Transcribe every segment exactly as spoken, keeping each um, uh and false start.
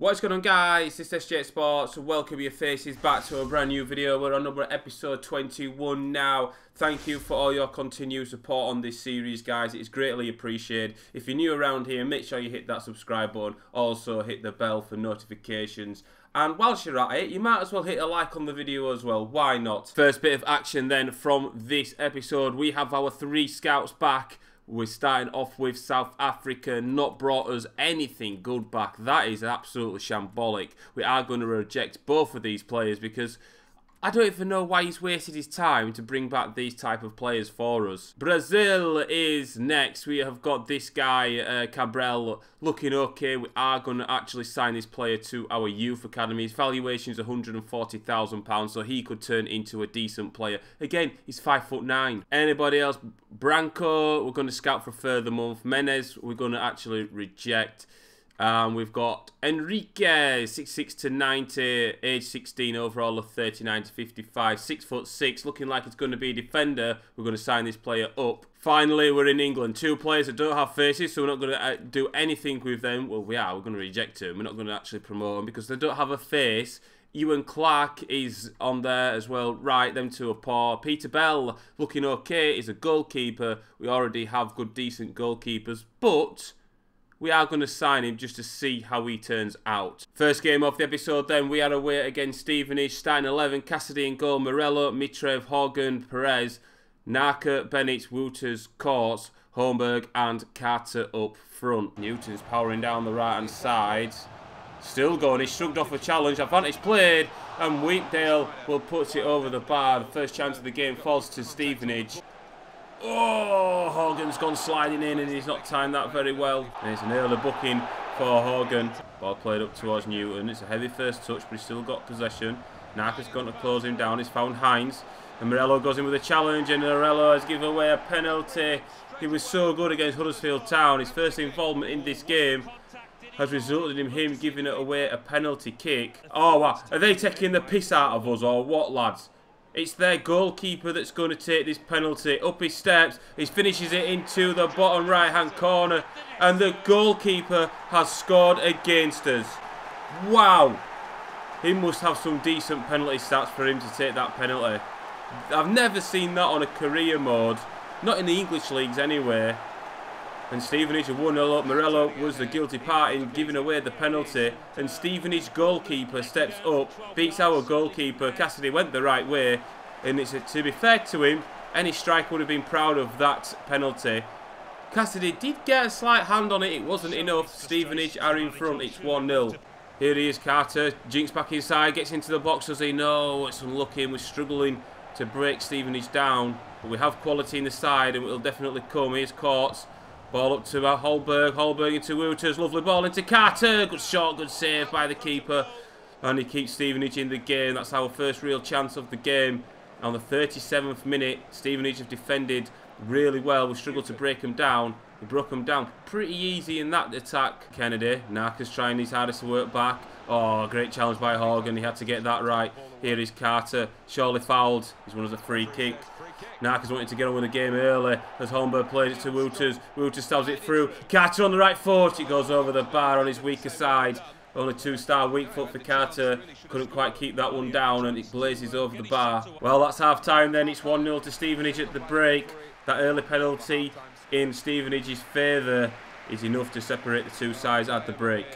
What's going on, guys? It's S J Sports. Welcome your faces back to a brand new video. We're on number episode twenty-one now. Thank you for all your continued support on this series, guys. It's greatly appreciated. If you're new around here, make sure you hit that subscribe button. Also hit the bell for notifications. And whilst you're at it, you might as well hit a like on the video as well. Why not? First bit of action then from this episode. We have our three scouts back. We're starting off with South Africa, not brought us anything good back. That is absolutely shambolic. We are going to reject both of these players because I don't even know why he's wasted his time to bring back these type of players for us. Brazil is next. We have got this guy, uh, Cabral, looking okay. We are going to actually sign this player to our youth academy. His valuation is one hundred and forty thousand pounds, so he could turn into a decent player. Again, he's five foot nine. Anybody else? Branco, we're going to scout for further month. Menez, we're going to actually reject. Um, we've got Enrique, six six to ninety, age sixteen, overall of thirty-nine to fifty-five, six foot six, looking like it's going to be a defender. We're going to sign this player up. Finally, we're in England. Two players that don't have faces, so we're not going to uh, do anything with them. Well, we are. We're going to reject them. We're not going to actually promote them because they don't have a face. Ewan Clark is on there as well. Right, them two are poor. Peter Bell, looking okay, is a goalkeeper. We already have good, decent goalkeepers, but we are going to sign him just to see how he turns out. First game of the episode then, we are away against Stevenage. Starting eleven, Cassidy in goal, Morello, Mitrev, Hogan, Perez, Naka, Bennett, Wouters, Courts, Holmberg and Carter up front. Newton's powering down the right-hand side. Still going, he shrugged off a challenge, advantage played, and Weekdale will put it over the bar. The first chance of the game falls to Stevenage. Oh, Hogan's gone sliding in and he's not timed that very well. There's an early booking for Hogan. Ball played up towards Newton. It's a heavy first touch, but he's still got possession. Naka's going to close him down. He's found Hines. And Morello goes in with a challenge, and Morello has given away a penalty. He was so good against Huddersfield Town. His first involvement in this game has resulted in him giving it away a penalty kick. Oh, wow. Are they taking the piss out of us or what, lads? It's their goalkeeper that's going to take this penalty. Up his steps. He finishes it into the bottom right-hand corner. And the goalkeeper has scored against us. Wow. He must have some decent penalty stats for him to take that penalty. I've never seen that on a career mode. Not in the English leagues anyway. And Stevenage have won a lot. Morello was the guilty part in giving away the penalty. And Stevenage goalkeeper steps up, beats our goalkeeper. Cassidy went the right way. And it's a, to be fair to him, any striker would have been proud of that penalty. Cassidy did get a slight hand on it. It wasn't enough. Stevenage are in front. It's one nil. Here he is, Carter. Jinks back inside. Gets into the box. Does he? No, it's unlucky. We're struggling to break Stevenage down. But we have quality in the side and it'll definitely come. Here's Courts. Ball up to Holberg, Holberg into Wouters, lovely ball into Carter, good shot, good save by the keeper. And he keeps Stevenage in the game. That's our first real chance of the game. On the thirty-seventh minute, Stevenage have defended really well. We struggled to break them down. We broke them down pretty easy in that attack. Kennedy, Naka's trying his hardest to work back. Oh, great challenge by Hogan, he had to get that right. Here is Carter, surely fouled. He's won us a free kick. Naka's wanting to get on with the game early as Holmberg plays it to Wouters. Wouters stabs it through. Carter on the right foot. It goes over the bar on his weaker side. Only two-star weak foot for Carter. Couldn't quite keep that one down and it blazes over the bar. Well, that's half-time then. It's one nil to Stevenage at the break. That early penalty in Stevenage's favour is enough to separate the two sides at the break.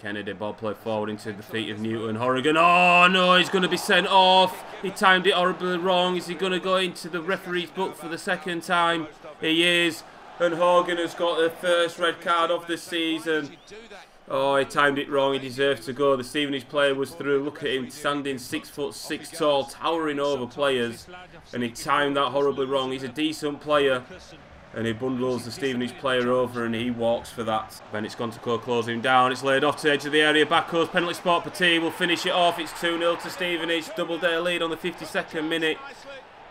Kennedy, ball played forward into the feet of Newton. Horrigan, oh no, he's going to be sent off. He timed it horribly wrong. Is he going to go into the referee's book for the second time? He is. And Hogan has got the first red card of the season. Oh, he timed it wrong. He deserved to go. The Stevenage player was through. Look at him standing six foot six tall, towering over players. And he timed that horribly wrong. He's a decent player. And he bundles the Stevenage player over and he walks for that. Bennett's gone to go close him down. It's laid off to the edge of the area. Back goes penalty spot. Petit will finish it off. It's two nil to Stevenage. Double day lead on the fifty-second minute.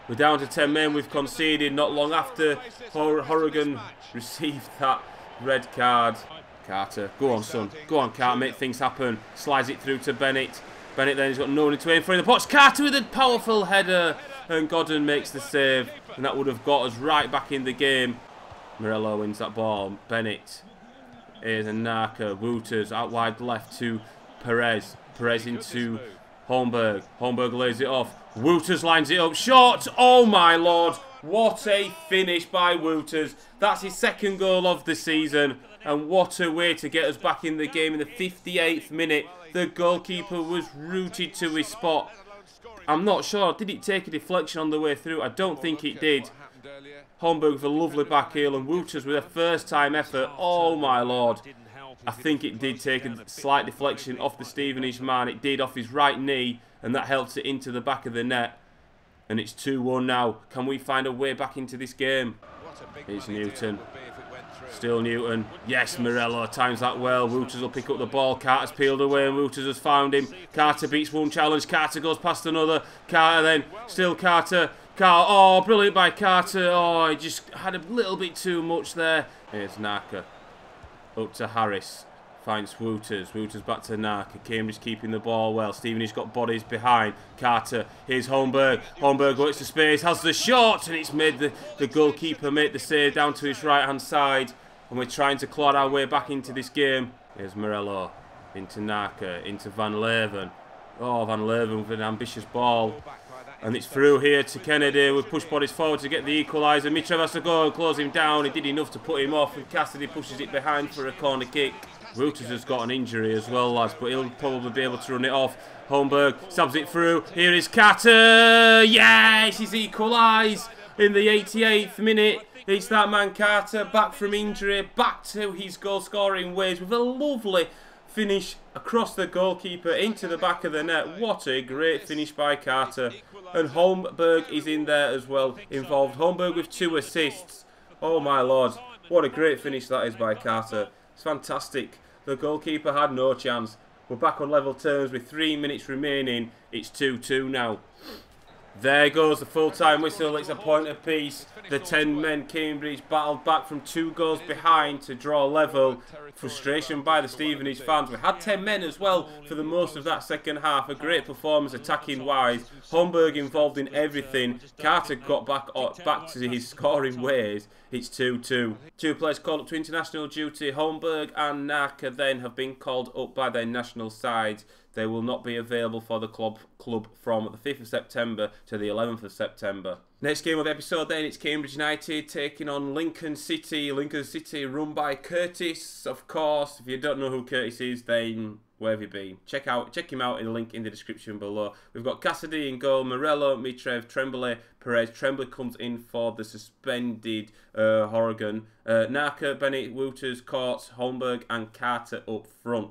We're down to ten men. We've conceded not long after Hor Horrigan received that red card. Carter, go on, son. Go on, Carter. Make things happen. Slides it through to Bennett. Bennett then has got no one to aim for in the box. Carter with a powerful header. And Godden makes the save. And that would have got us right back in the game. Morello wins that ball. Bennett. Here's Anaka. Wouters out wide left to Perez. Perez into Holmberg. Holmberg lays it off. Wouters lines it up. Shot! Oh my lord! What a finish by Wouters. That's his second goal of the season. And what a way to get us back in the game in the fifty-eighth minute. The goalkeeper was rooted to his spot. I'm not sure. Did it take a deflection on the way through? I don't think it did. Holmberg with a lovely back heel and Wouters with a first-time effort. Oh, my Lord. I think it did take a slight deflection off the Stevenage man. It did off his right knee, and that helped it into the back of the net. And it's two one now. Can we find a way back into this game? It's Newton. Still Newton. Yes, Morello times that well. Wouters will pick up the ball. Carter's peeled away and Wouters has found him. Carter beats one challenge. Carter goes past another. Carter then. Still Carter. Carter. Oh, brilliant by Carter. Oh, he just had a little bit too much there. Here's Naka. Up to Harris. Finds Wouters. Wouters back to Naka. Cambridge keeping the ball well. Stevenage got bodies behind. Carter. Here's Holmberg. Holmberg works to space. Has the shot. And it's made the, the goalkeeper make the save down to his right hand side. And we're trying to claw our way back into this game. Here's Morello. Into Naka. Into Van Leeuwen. Oh, Van Leeuwen with an ambitious ball. And it's through here to Kennedy. We've pushed bodies forward to get the equaliser. Mitrovic has to go and close him down. He did enough to put him off. And Cassidy pushes it behind for a corner kick. Wouters has got an injury as well, lads, but he'll probably be able to run it off. Holmberg subs it through. Here is Carter. Yes, he's equalised in the eighty-eighth minute. It's that man Carter, back from injury, back to his goal-scoring ways with a lovely finish across the goalkeeper into the back of the net. What a great finish by Carter. And Holmberg is in there as well, involved. Holmberg with two assists. Oh, my Lord. What a great finish that is by Carter. It's fantastic. The goalkeeper had no chance. We're back on level terms with three minutes remaining. It's two two now. There goes the full-time whistle. It's a point apiece. The ten men Cambridge battled back from two goals behind to draw level. Frustration by the Stevenage fans. We had ten men as well for the most of that second half. A great performance attacking-wise. Holmberg involved in everything. Carter got back back to his scoring ways. It's two two. Two players called up to international duty. Holmberg and Naka then have been called up by their national sides. They will not be available for the club club from the fifth of September to the eleventh of September. Next game of the episode then, it's Cambridge United taking on Lincoln City. Lincoln City run by Curtis, of course. If you don't know who Curtis is, then where have you been? Check out, check him out in the link in the description below. We've got Cassidy in goal, Morello, Mitrev, Tremblay, Perez. Tremblay comes in for the suspended uh, Horrigan. Uh, Naka, Bennett, Wouters, Courts, Holmberg and Carter up front.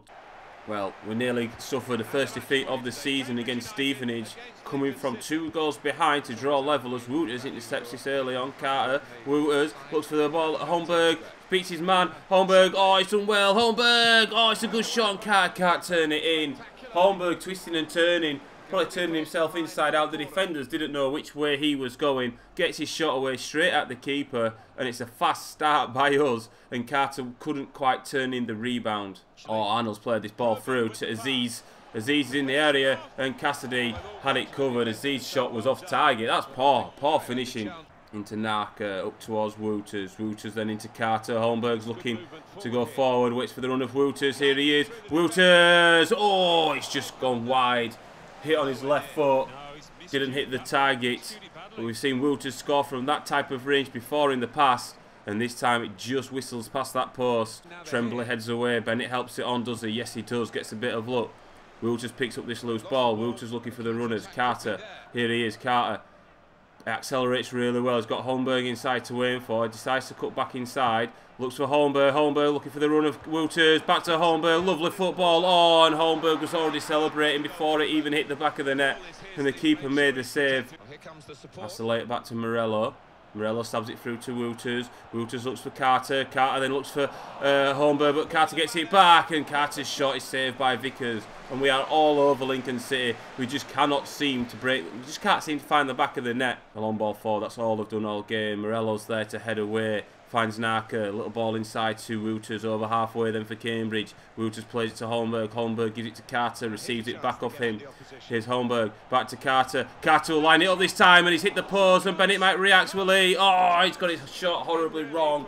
Well, we nearly suffered the first defeat of the season against Stevenage, coming from two goals behind to draw level as Wouters intercepts this early on. Carter, Wouters, looks for the ball at Holmberg, beats his man. Holmberg, oh, he's done well. Holmberg, oh, it's a good shot and Carter can't turn it in. Holmberg twisting and turning, probably turning himself inside out. The defenders didn't know which way he was going. Gets his shot away straight at the keeper, and it's a fast start by us, and Carter couldn't quite turn in the rebound. Oh, Arnold's played this ball through to Aziz. Aziz is in the area, and Cassidy had it covered. Aziz's shot was off target. That's poor, poor finishing. Into Naka, up towards Wouters. Wouters then into Carter. Holmberg's looking to go forward, waits for the run of Wouters. Here he is. Wouters! Oh, it's just gone wide. Hit on his left foot, didn't hit the target, but we've seen Wouters score from that type of range before in the past, and this time it just whistles past that post. Tremblay heads away, Bennett helps it on, does he? Yes he does, gets a bit of luck. Wouters picks up this loose ball, Wouters looking for the runners. Carter, here he is, Carter accelerates really well, he's got Holmberg inside to aim for, he decides to cut back inside, looks for Holmberg, Holmberg looking for the run of Wouters, back to Holmberg, lovely football, oh, and Holmberg was already celebrating before it even hit the back of the net, and the keeper made the save. That's the late back to Morello, Morello stabs it through to Wouters, Wouters looks for Carter, Carter then looks for uh, Holmberg, but Carter gets it back, and Carter's shot is saved by Vickers, and we are all over Lincoln City. We just cannot seem to break, we just can't seem to find the back of the net. A long ball forward, that's all they've done all game. Morello's there to head away, finds Naka, a little ball inside to Wouters, over halfway then for Cambridge. Wouters plays it to Holmberg, Holmberg gives it to Carter, receives it back off him. Here's Holmberg, back to Carter, Carter will line it up this time and he's hit the post and Bennett might react, will he? Oh, he's got his shot horribly wrong.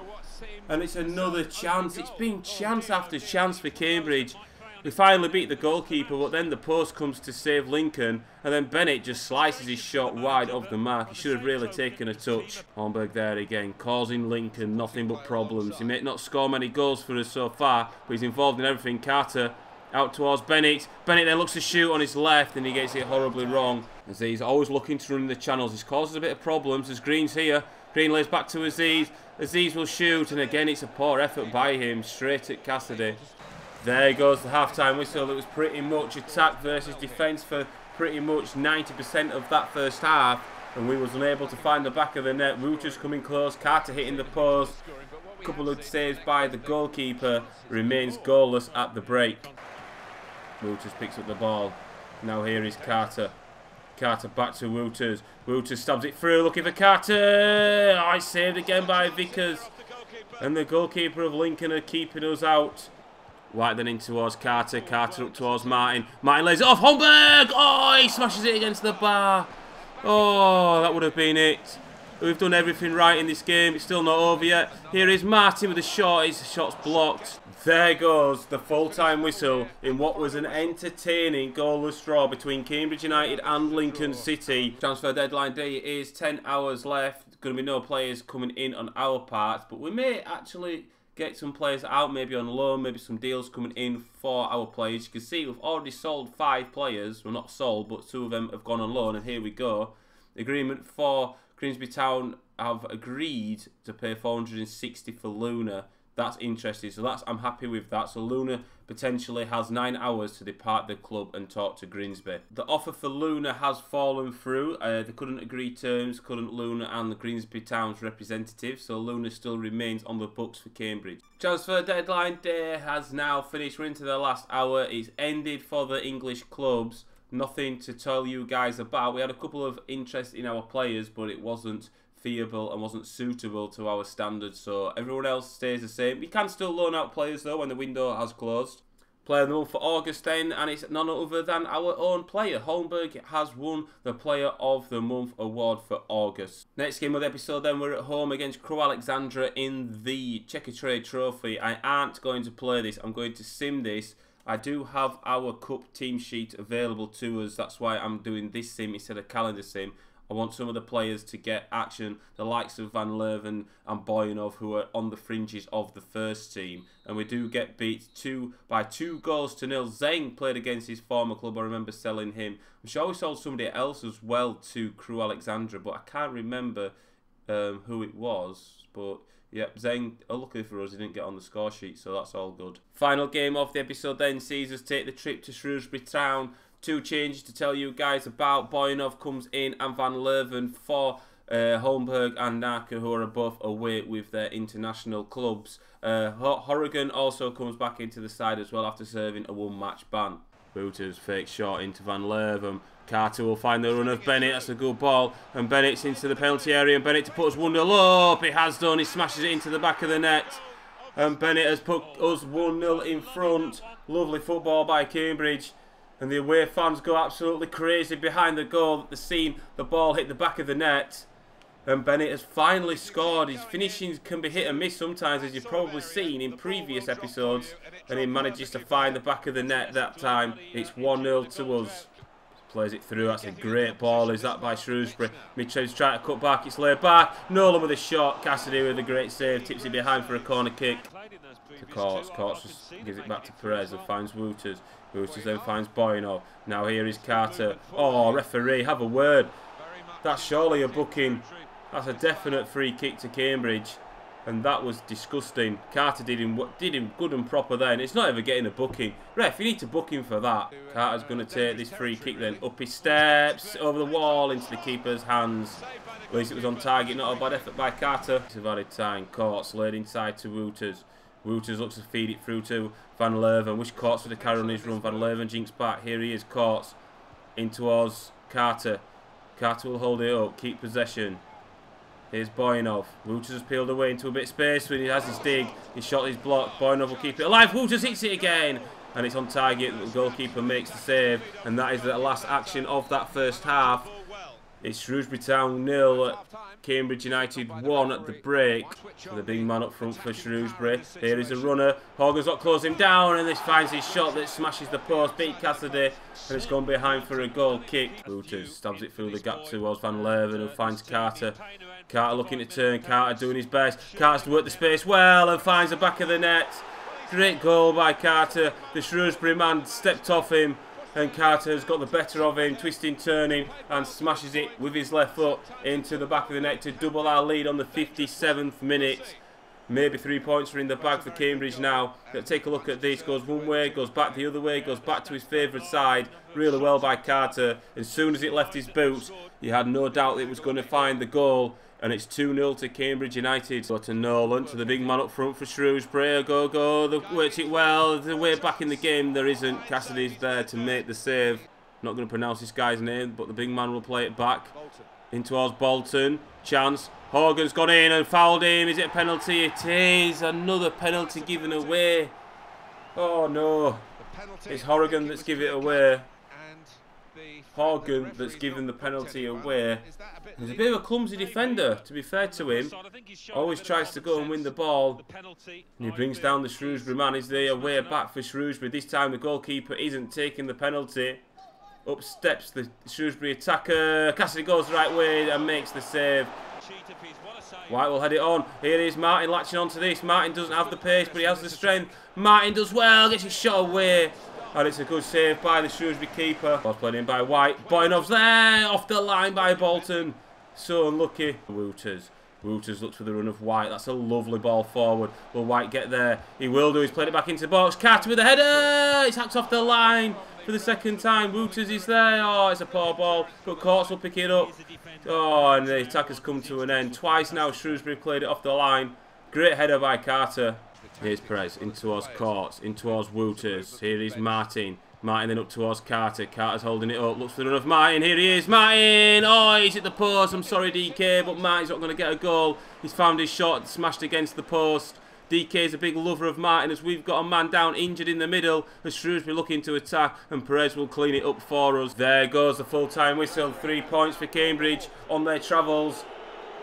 And it's another chance, it's been chance after chance for Cambridge. He finally beat the goalkeeper, but then the post comes to save Lincoln, and then Bennett just slices his shot wide of the mark. He should have really taken a touch. Hornberg there again, causing Lincoln nothing but problems. He may not score many goals for us so far, but he's involved in everything. Carter out towards Bennett. Bennett then looks to shoot on his left, and he gets it horribly wrong. Aziz always looking to run the channels. He's caused a bit of problems. There's Green's here. Green lays back to Aziz. Aziz will shoot, and again it's a poor effort by him, straight at Cassidy. There goes the half-time whistle. That was pretty much attack versus defence for pretty much ninety percent of that first half, and we was unable to find the back of the net. Wooters coming close, Carter hitting the post. A couple of saves by the goalkeeper. Remains goalless at the break. Wooters picks up the ball. Now here is Carter. Carter back to Wooters. Wooters stabs it through, looking for Carter. Oh, it's saved again by Vickers. And the goalkeeper of Lincoln are keeping us out. White then in towards Carter. Carter up towards Martin. Martin lays it off. Holmberg! Oh, he smashes it against the bar. Oh, that would have been it. We've done everything right in this game. It's still not over yet. Here is Martin with a shot. His shot's blocked. There goes the full-time whistle in what was an entertaining goalless draw between Cambridge United and Lincoln City. Transfer deadline day is ten hours left. There's going to be no players coming in on our part, but we may actually get some players out, maybe on loan, maybe some deals coming in for our players. You can see we've already sold five players. Well, not sold, but two of them have gone on loan, and here we go. Agreement for Grimsby Town have agreed to pay four hundred and sixty for Luna. That's interesting. So that's, I'm happy with that. So Luna potentially has nine hours to depart the club and talk to Grimsby. The offer for Luna has fallen through. Uh, they couldn't agree terms, couldn't Luna and the Grimsby Town's representative. So Luna still remains on the books for Cambridge. Transfer deadline day has now finished. We're into the last hour. It's ended for the English clubs. Nothing to tell you guys about. We had a couple of interest in our players, but it wasn't feasible and wasn't suitable to our standards, so everyone else stays the same. We can still loan out players though when the window has closed. Player of the month for August then, and it's none other than our own player. Holmberg has won the Player of the Month award for August. Next game of the episode then, we're at home against Crewe Alexandra in the Checkatrade Trophy. I aren't going to play this. I'm going to sim this. I do have our cup team sheet available to us. That's why I'm doing this sim instead of calendar sim. I want some of the players to get action, the likes of Van Leuven and Boyanov, who are on the fringes of the first team. And we do get beat two by two goals to nil. Zeng played against his former club. I remember selling him. I'm sure we sold somebody else as well to Crewe Alexandra, but I can't remember um, who it was. But yep, Zeng, luckily for us, he didn't get on the score sheet, so that's all good. Final game of the episode then sees us take the trip to Shrewsbury Town. Two changes to tell you guys about. Boyanov comes in and Van Leuven for uh, Holmberg and Naka, who are both away with their international clubs. Uh, Horrigan also comes back into the side as well after serving a one-match ban. Wooters fake shot into Van Leuven. Carter will find the run of Bennett. That's a good ball. And Bennett's into the penalty area. And Bennett to put us one nil up. He has done. He smashes it into the back of the net. And Bennett has put us one nil in front. Lovely football by Cambridge. And the away fans go absolutely crazy behind the goal. The scene, the ball hit the back of the net. And Bennett has finally scored. His finishings can be hit and miss sometimes, as you've probably seen in previous episodes. And he manages to find the back of the net that time. It's one nil to us. Plays it through. That's a great ball. Is that by Shrewsbury? Mitchell's trying to cut back. It's laid back. Nolan with a shot. Cassidy with a great save. Tips it behind for a corner kick. To Courts. Courts just gives it back to Perez and finds Wooters. Wooters then finds Boyno. Now here is Carter. Oh, referee, have a word. That's surely a booking. That's a definite free kick to Cambridge. And that was disgusting. Carter did him, did him good and proper then. It's not ever getting a booking. Ref, you need to book him for that. Carter's going to take this free kick then. Up his steps, over the wall, into the keeper's hands. At least it was on target. Not a bad effort by Carter. It's a valid time. Courts laid inside to Wooters. Wooters looks to feed it through to Van Leuven. Wish Courts would have carried on his run. Van Leuven jinks back. Here he is, Courts. In towards Carter. Carter will hold it up. Keep possession. Here's Boyanov. Wooters has peeled away into a bit of space when he has his dig. His shot is blocked. Boyanov will keep it alive. Wooters hits it again. And it's on target. The goalkeeper makes the save. And that is the last action of that first half. It's Shrewsbury Town nil, Cambridge United one at the break. The big man up front for Shrewsbury. Here is a runner. Hogan's got to close him down, and this finds his shot that smashes the post. Beat Cassidy, and it's gone behind for a goal kick. Wouters stabs it through the gap towards Van Leeuwen, who finds Carter. Carter looking to turn. Carter doing his best. Carter's worked the space well and finds the back of the net. Great goal by Carter. The Shrewsbury man stepped off him, and Carter's got the better of him, twisting, turning, and smashes it with his left foot into the back of the net to double our lead on the fifty-seventh minute. Maybe three points are in the bag for Cambridge now. Let's take a look at this. Goes one way, goes back the other way, goes back to his favourite side. Really well by Carter. As soon as it left his boot, he had no doubt it was going to find the goal. And it's two nil to Cambridge United. Go to Nolan, to the big man up front for Shrewsbury. Go, go, they worked it well. The way back in the game, there isn't. Cassidy's there to make the save. Not going to pronounce this guy's name, but the big man will play it back. In towards Bolton. Chance. Hogan's gone in and fouled him. Is it a penalty? It is. Another penalty given away. Oh, no. It's Horgan that's given it away. Horgan that's given the penalty away. He's a bit of a clumsy defender, to be fair to him. Always tries to go and win the ball. And he brings down the Shrewsbury man. Is there a way back for Shrewsbury? This time the goalkeeper isn't taking the penalty. Up steps the Shrewsbury attacker. Cassidy goes the right way and makes the save. White will head it on. Here is Martin latching onto this. Martin doesn't have the pace, but he has the strength. Martin does well, gets his shot away. And it's a good save by the Shrewsbury keeper. Ball's played in by White. Boynov's there. Off the line by Bolton. So unlucky. Wouters. Wouters looks for the run of White. That's a lovely ball forward. Will White get there? He will do. He's played it back into the box. Carter with a header. It's hacked off the line for the second time. Wouters is there. Oh, it's a poor ball. But Courts will pick it up. Oh, and the attack has come to an end. Twice now Shrewsbury played it off the line. Great header by Carter. Here's Perez, in towards Courts, in towards Wouters. Here is Martin. Martin then up towards Carter. Carter's holding it up, looks for the run of Martin. Here he is, Martin! Oh, he's at the post. I'm sorry, D K, but Martin's not going to get a goal. He's found his shot, smashed against the post. D K's a big lover of Martin as we've got a man down injured in the middle as Shrewsbury looking to attack, and Perez will clean it up for us. There goes the full-time whistle. Three points for Cambridge on their travels.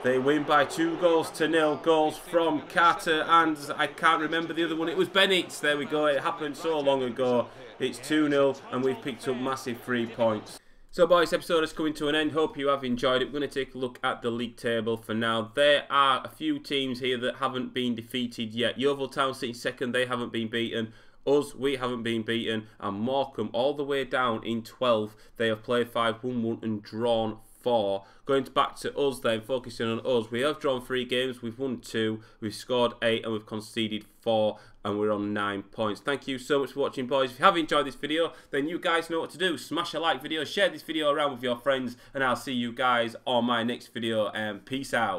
They win by two goals to nil. Goals from Carter and I can't remember the other one. It was Bennett. There we go. It happened so long ago. It's two nil and we've picked up massive three points. So boys, episode is coming to an end. Hope you have enjoyed it. We're going to take a look at the league table for now. There are a few teams here that haven't been defeated yet. Yeovil Town sitting second. They haven't been beaten. Us, we haven't been beaten. And Morecambe all the way down in twelfth. They have played five, won one and drawn four. Going back to us then, focusing on us, we have drawn three games, we've won two, we've scored eight and we've conceded four, and we're on nine points. Thank you so much for watching, boys. If you have enjoyed this video, then you guys know what to do. Smash a like video, share this video around with your friends, and I'll see you guys on my next video, and peace out.